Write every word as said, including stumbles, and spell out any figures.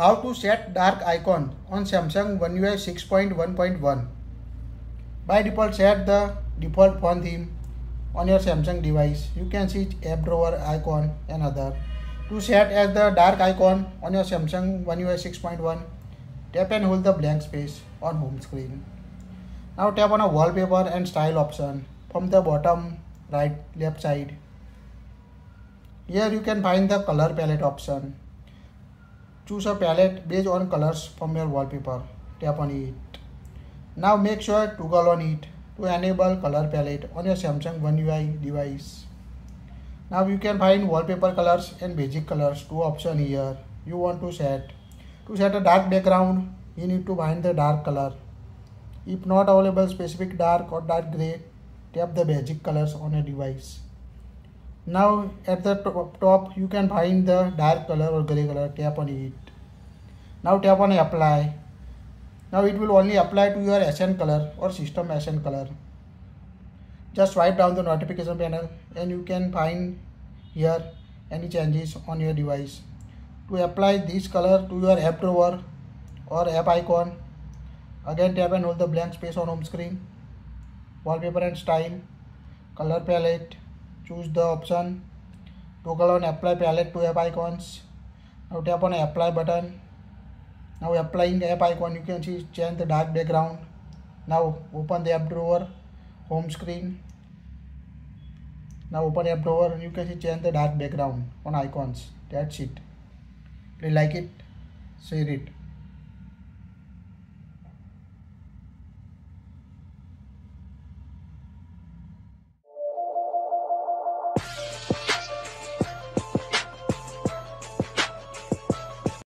How to set dark icon on Samsung One U I six point one point one. By default, set the default font theme on your Samsung device. You can see app drawer icon and other. To set as the dark icon on your Samsung One U I six point one, tap and hold the blank space on home screen. Now tap on a wallpaper and style option from the bottom right left side. Here you can find the color palette option. Choose a palette based on colors from your wallpaper. Tap on it. Now make sure to toggle on it to enable color palette on your Samsung One U I device. Now you can find wallpaper colors and basic colors, two options here. You want to set. To set a dark background, you need to find the dark color. If not available specific dark or dark gray, tap the basic colors on your device. Now at the top you can find the dark color or gray color. Tap on it. Now tap on apply. Now it will only apply to your accent color or system accent color. Just swipe down the notification panel and you can find here any changes on your device. To apply this color to your app drawer or app icon, again tap and hold the blank space on home screen, wallpaper and style, color palette. Choose the option, toggle on apply palette to app icons. Now tap on apply button. Now applying the app icon, you can see change the dark background. Now open the app drawer, home screen. Now open app drawer and you can see change the dark background on icons. That's it. Please like it, share it.